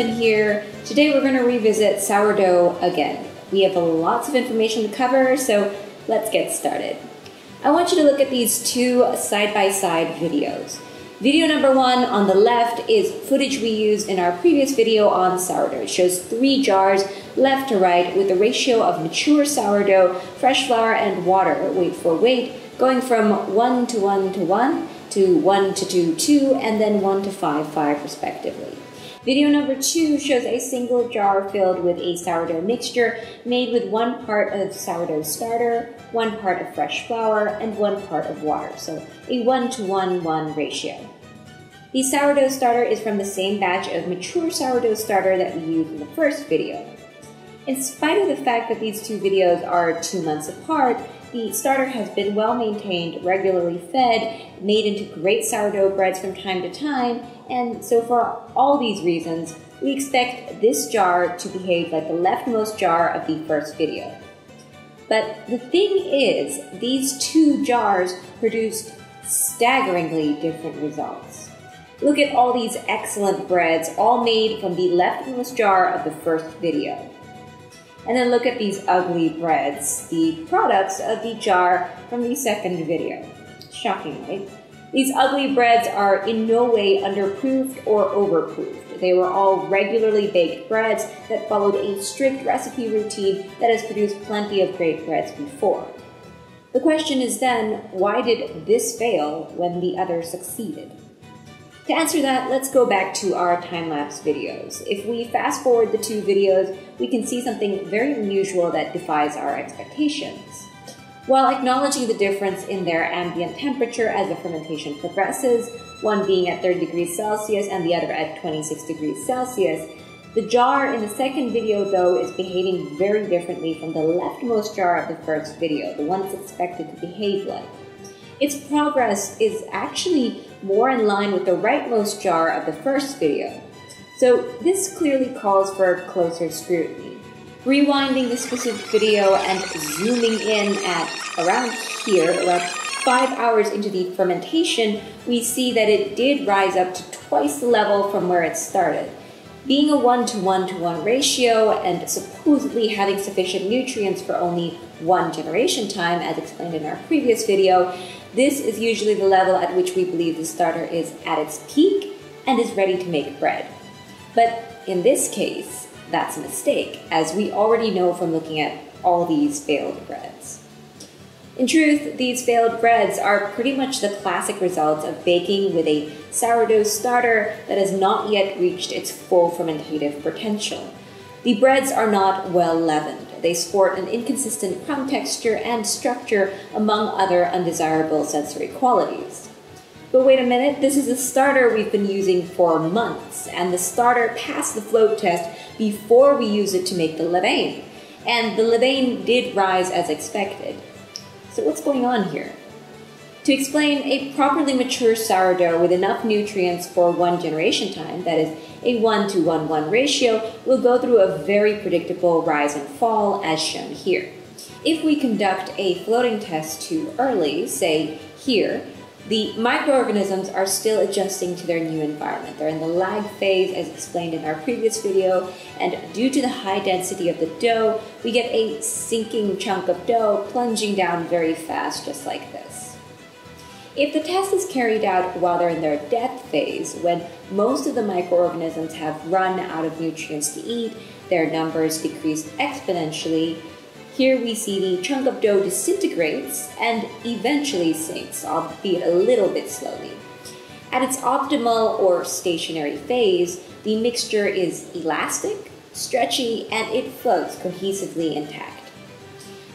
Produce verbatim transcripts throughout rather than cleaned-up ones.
Chapman here. Today we're going to revisit sourdough again. We have lots of information to cover, so let's get started. I want you to look at these two side-by-side videos. Video number one on the left is footage we used in our previous video on sourdough. It shows three jars left to right with the ratio of mature sourdough, fresh flour, and water, weight for weight, going from one to one to one, to one to two, two, and then one to five, five respectively. Video number two shows a single jar filled with a sourdough mixture made with one part of sourdough starter, one part of fresh flour, and one part of water, so a one to one, one ratio. The sourdough starter is from the same batch of mature sourdough starter that we used in the first video. In spite of the fact that these two videos are two months apart, the starter has been well maintained, regularly fed, made into great sourdough breads from time to time, and so for all these reasons, we expect this jar to behave like the leftmost jar of the first video. But the thing is, these two jars produced staggeringly different results. Look at all these excellent breads, all made from the leftmost jar of the first video. And then look at these ugly breads, the products of the jar from the second video. Shocking, right? These ugly breads are in no way underproofed or overproofed. They were all regularly baked breads that followed a strict recipe routine that has produced plenty of great breads before. The question is then, why did this fail when the other succeeded? To answer that, let's go back to our time-lapse videos. If we fast-forward the two videos, we can see something very unusual that defies our expectations. While acknowledging the difference in their ambient temperature as the fermentation progresses, one being at thirty degrees Celsius and the other at twenty-six degrees Celsius, the jar in the second video, though, is behaving very differently from the leftmost jar of the first video, the one it's expected to behave like. Its progress is actually more in line with the rightmost jar of the first video. So this clearly calls for closer scrutiny. Rewinding this specific video and zooming in at around here, about five hours into the fermentation, we see that it did rise up to twice the level from where it started. Being a one to one to one ratio and supposedly having sufficient nutrients for only one generation time, as explained in our previous video, this is usually the level at which we believe the starter is at its peak and is ready to make bread. But in this case, that's a mistake, as we already know from looking at all these failed breads. In truth, these failed breads are pretty much the classic results of baking with a sourdough starter that has not yet reached its full fermentative potential. The breads are not well leavened. They sport an inconsistent crumb texture and structure, among other undesirable sensory qualities. But wait a minute, this is a starter we've been using for months, and the starter passed the float test before we used it to make the levain. And the levain did rise as expected. So what's going on here? To explain, a properly mature sourdough with enough nutrients for one generation time, that is a one to one, one ratio, will go through a very predictable rise and fall as shown here. If we conduct a floating test too early, say here, the microorganisms are still adjusting to their new environment. They're in the lag phase as explained in our previous video, and due to the high density of the dough, we get a sinking chunk of dough plunging down very fast just like this. If the test is carried out while they're in their death phase, when most of the microorganisms have run out of nutrients to eat, their numbers decrease exponentially. Here we see the chunk of dough disintegrates and eventually sinks, albeit a little bit slowly. At its optimal or stationary phase, the mixture is elastic, stretchy, and it floats cohesively intact.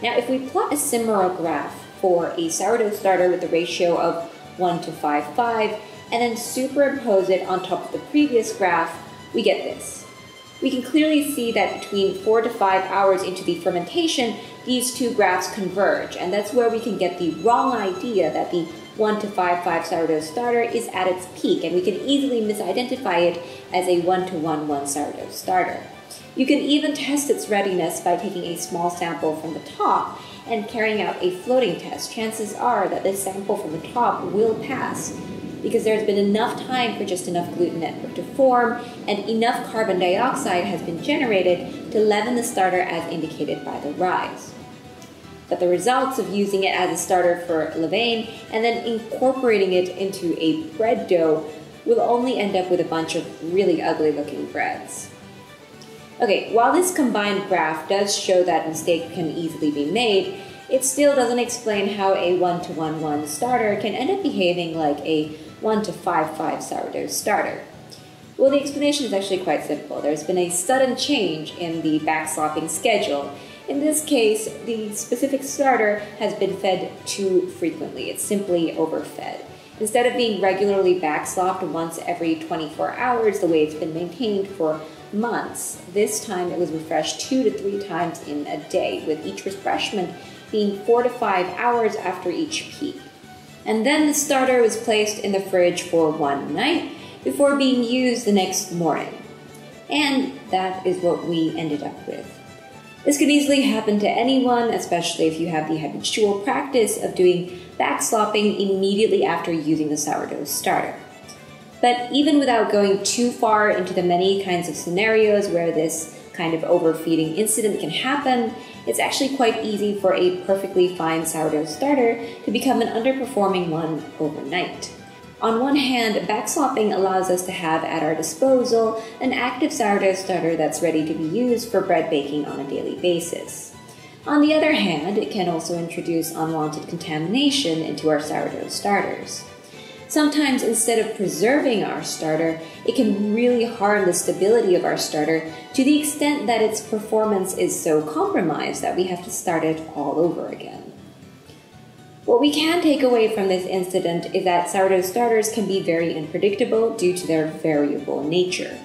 Now, if we plot a similar graph for a sourdough starter with a ratio of one to five, five, and then superimpose it on top of the previous graph, we get this. We can clearly see that between four to five hours into the fermentation, these two graphs converge, and that's where we can get the wrong idea that the one to five, five sourdough starter is at its peak, and we can easily misidentify it as a one to one, one sourdough starter. You can even test its readiness by taking a small sample from the top and carrying out a floating test. Chances are that this sample from the top will pass because there's been enough time for just enough gluten network to form and enough carbon dioxide has been generated to leaven the starter as indicated by the rise. But the results of using it as a starter for levain and then incorporating it into a bread dough will only end up with a bunch of really ugly looking breads. Okay, while this combined graph does show that mistake can easily be made, it still doesn't explain how a one to one one starter can end up behaving like a one to five five sourdough starter. Well, the explanation is actually quite simple. There's been a sudden change in the backslapping schedule. In this case, the specific starter has been fed too frequently. It's simply overfed. Instead of being regularly backslopped once every twenty-four hours, the way it's been maintained for months, this time it was refreshed two to three times in a day, with each refreshment being four to five hours after each peak. And then the starter was placed in the fridge for one night before being used the next morning. And that is what we ended up with. This could easily happen to anyone, especially if you have the habitual practice of doing backslapping immediately after using the sourdough starter. But even without going too far into the many kinds of scenarios where this kind of overfeeding incident can happen, it's actually quite easy for a perfectly fine sourdough starter to become an underperforming one overnight. On one hand, backslapping allows us to have at our disposal an active sourdough starter that's ready to be used for bread baking on a daily basis. On the other hand, it can also introduce unwanted contamination into our sourdough starters. Sometimes, instead of preserving our starter, it can really harm the stability of our starter to the extent that its performance is so compromised that we have to start it all over again. What we can take away from this incident is that sourdough starters can be very unpredictable due to their variable nature.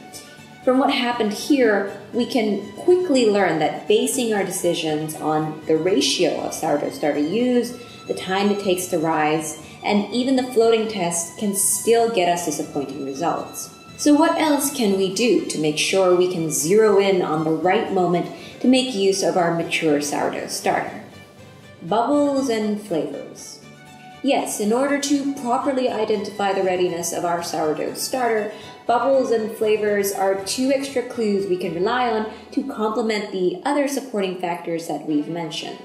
From what happened here, we can quickly learn that basing our decisions on the ratio of sourdough starter used, the time it takes to rise, and even the floating test can still get us disappointing results. So what else can we do to make sure we can zero in on the right moment to make use of our mature sourdough starter? Bubbles and flavors. Yes, in order to properly identify the readiness of our sourdough starter, bubbles and flavors are two extra clues we can rely on to complement the other supporting factors that we've mentioned.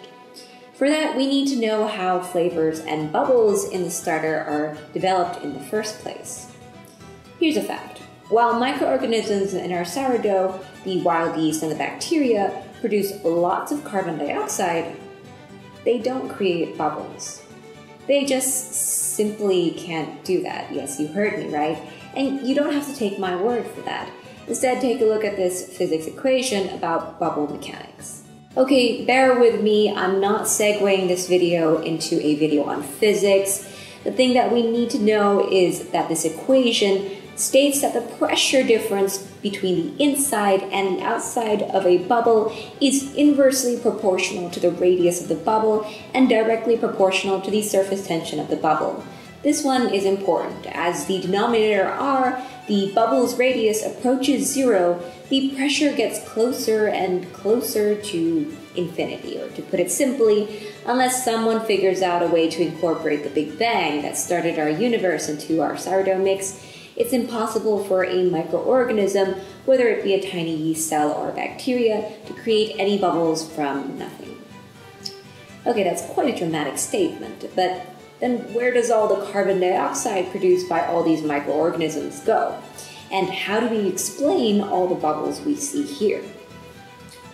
For that, we need to know how flavors and bubbles in the starter are developed in the first place. Here's a fact. While microorganisms in our sourdough, the wild yeast and the bacteria, produce lots of carbon dioxide, they don't create bubbles. They just simply can't do that. Yes, you heard me, right? And you don't have to take my word for that. Instead, take a look at this physics equation about bubble mechanics. Okay, bear with me, I'm not segueing this video into a video on physics. The thing that we need to know is that this equation states that the pressure difference between the inside and the outside of a bubble is inversely proportional to the radius of the bubble and directly proportional to the surface tension of the bubble. This one is important. As the denominator r, the bubble's radius approaches zero, the pressure gets closer and closer to infinity, or to put it simply, unless someone figures out a way to incorporate the Big Bang that started our universe into our sourdough mix, it's impossible for a microorganism, whether it be a tiny yeast cell or bacteria, to create any bubbles from nothing. Okay, that's quite a dramatic statement, but then where does all the carbon dioxide produced by all these microorganisms go? And how do we explain all the bubbles we see here?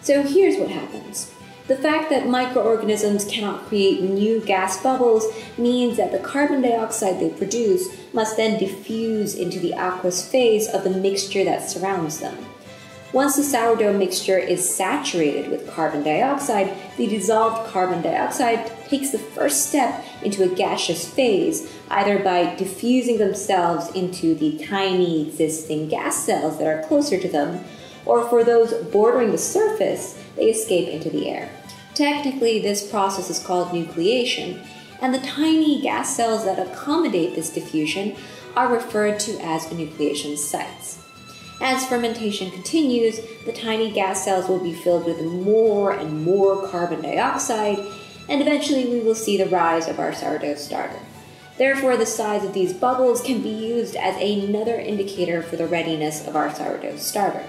So here's what happens. The fact that microorganisms cannot create new gas bubbles means that the carbon dioxide they produce must then diffuse into the aqueous phase of the mixture that surrounds them. Once the sourdough mixture is saturated with carbon dioxide, the dissolved carbon dioxide takes the first step into a gaseous phase, either by diffusing themselves into the tiny existing gas cells that are closer to them, or for those bordering the surface, they escape into the air. Technically, this process is called nucleation, and the tiny gas cells that accommodate this diffusion are referred to as nucleation sites. As fermentation continues, the tiny gas cells will be filled with more and more carbon dioxide, and eventually we will see the rise of our sourdough starter. Therefore, the size of these bubbles can be used as another indicator for the readiness of our sourdough starter.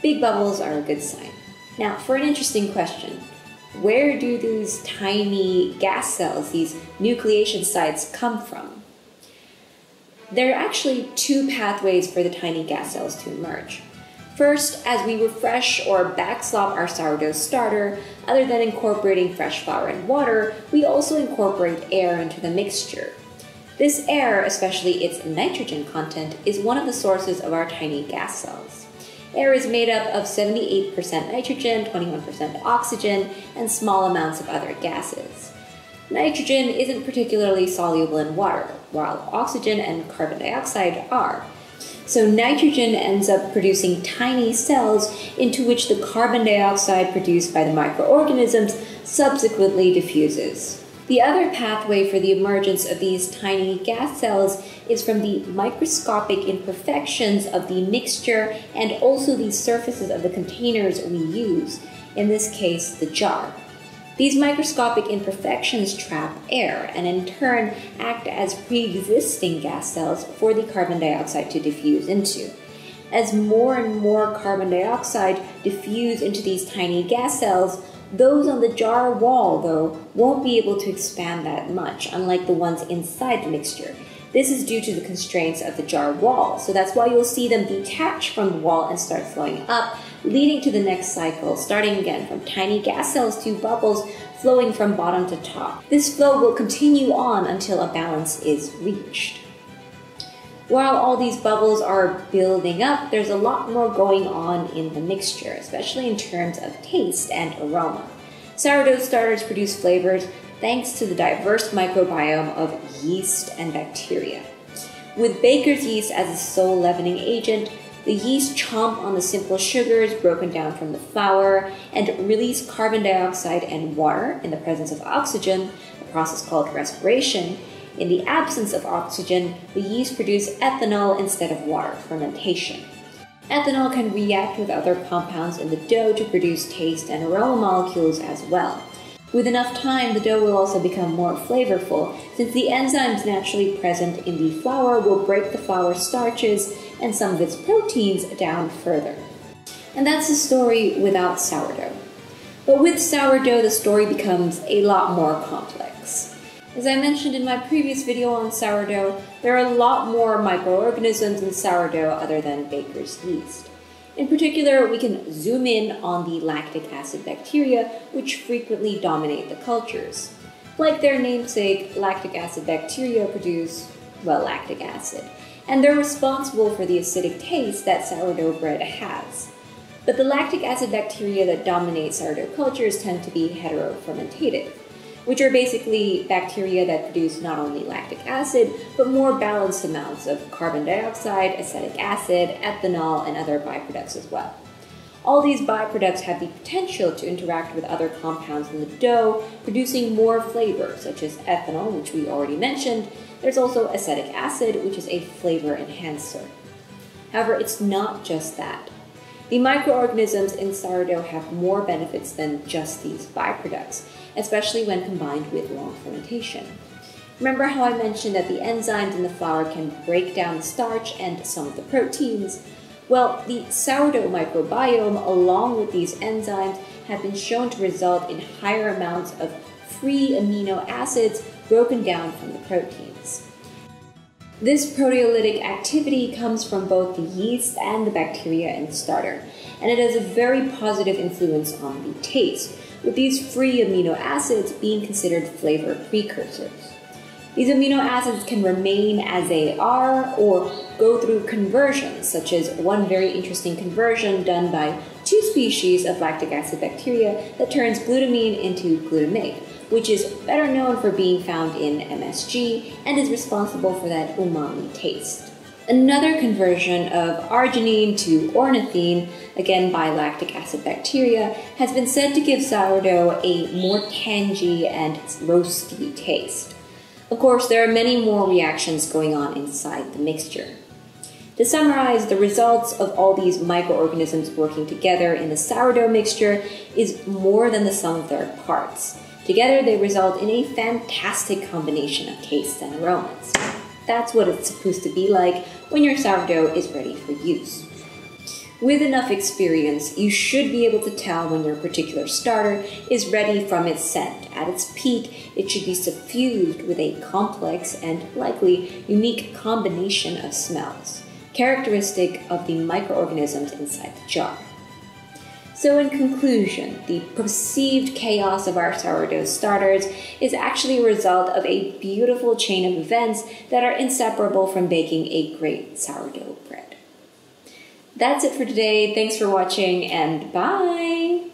Big bubbles are a good sign. Now, for an interesting question, where do these tiny gas cells, these nucleation sites, come from? There are actually two pathways for the tiny gas cells to emerge. First, as we refresh or backslop our sourdough starter, other than incorporating fresh flour and water, we also incorporate air into the mixture. This air, especially its nitrogen content, is one of the sources of our tiny gas cells. Air is made up of seventy-eight percent nitrogen, twenty-one percent oxygen, and small amounts of other gases. Nitrogen isn't particularly soluble in water, while oxygen and carbon dioxide are. So nitrogen ends up producing tiny cells into which the carbon dioxide produced by the microorganisms subsequently diffuses. The other pathway for the emergence of these tiny gas cells is from the microscopic imperfections of the mixture and also the surfaces of the containers we use, in this case, the jar. These microscopic imperfections trap air and in turn act as pre-existing gas cells for the carbon dioxide to diffuse into. As more and more carbon dioxide diffuse into these tiny gas cells, those on the jar wall, though, won't be able to expand that much, unlike the ones inside the mixture. This is due to the constraints of the jar wall, so that's why you'll see them detach from the wall and start flowing up, leading to the next cycle, starting again from tiny gas cells to bubbles flowing from bottom to top. This flow will continue on until a balance is reached. While all these bubbles are building up, there's a lot more going on in the mixture, especially in terms of taste and aroma. Sourdough starters produce flavors thanks to the diverse microbiome of yeast and bacteria. With baker's yeast as a sole leavening agent, the yeast chomp on the simple sugars broken down from the flour and release carbon dioxide and water in the presence of oxygen, a process called respiration. In the absence of oxygen, the yeast produce ethanol instead of water, fermentation. Ethanol can react with other compounds in the dough to produce taste and aroma molecules as well. With enough time, the dough will also become more flavorful, since the enzymes naturally present in the flour will break the flour starches and some of its proteins down further. And that's the story without sourdough. But with sourdough, the story becomes a lot more complex. As I mentioned in my previous video on sourdough, there are a lot more microorganisms in sourdough other than baker's yeast. In particular, we can zoom in on the lactic acid bacteria, which frequently dominate the cultures. Like their namesake, lactic acid bacteria produce, well, lactic acid, and they're responsible for the acidic taste that sourdough bread has. But the lactic acid bacteria that dominate sourdough cultures tend to be heterofermentative, which are basically bacteria that produce not only lactic acid, but more balanced amounts of carbon dioxide, acetic acid, ethanol, and other byproducts as well. All these byproducts have the potential to interact with other compounds in the dough, producing more flavor, such as ethanol, which we already mentioned. There's also acetic acid, which is a flavor enhancer. However, it's not just that. The microorganisms in sourdough have more benefits than just these byproducts, especially when combined with long fermentation. Remember how I mentioned that the enzymes in the flour can break down the starch and some of the proteins? Well, the sourdough microbiome, along with these enzymes, have been shown to result in higher amounts of free amino acids broken down from the proteins. This proteolytic activity comes from both the yeast and the bacteria in the starter, and it has a very positive influence on the taste, with these free amino acids being considered flavor precursors. These amino acids can remain as they are or go through conversions, such as one very interesting conversion done by two species of lactic acid bacteria that turns glutamine into glutamate, which is better known for being found in M S G and is responsible for that umami taste. Another conversion of arginine to ornithine, again by lactic acid bacteria, has been said to give sourdough a more tangy and roasty taste. Of course, there are many more reactions going on inside the mixture. To summarize, the results of all these microorganisms working together in the sourdough mixture is more than the sum of their parts. Together, they result in a fantastic combination of tastes and aromas. That's what it's supposed to be like when your sourdough is ready for use. With enough experience, you should be able to tell when your particular starter is ready from its scent. At its peak, it should be suffused with a complex and likely unique combination of smells, characteristic of the microorganisms inside the jar. So in conclusion, the perceived chaos of our sourdough starters is actually a result of a beautiful chain of events that are inseparable from baking a great sourdough bread. That's it for today. Thanks for watching, and bye!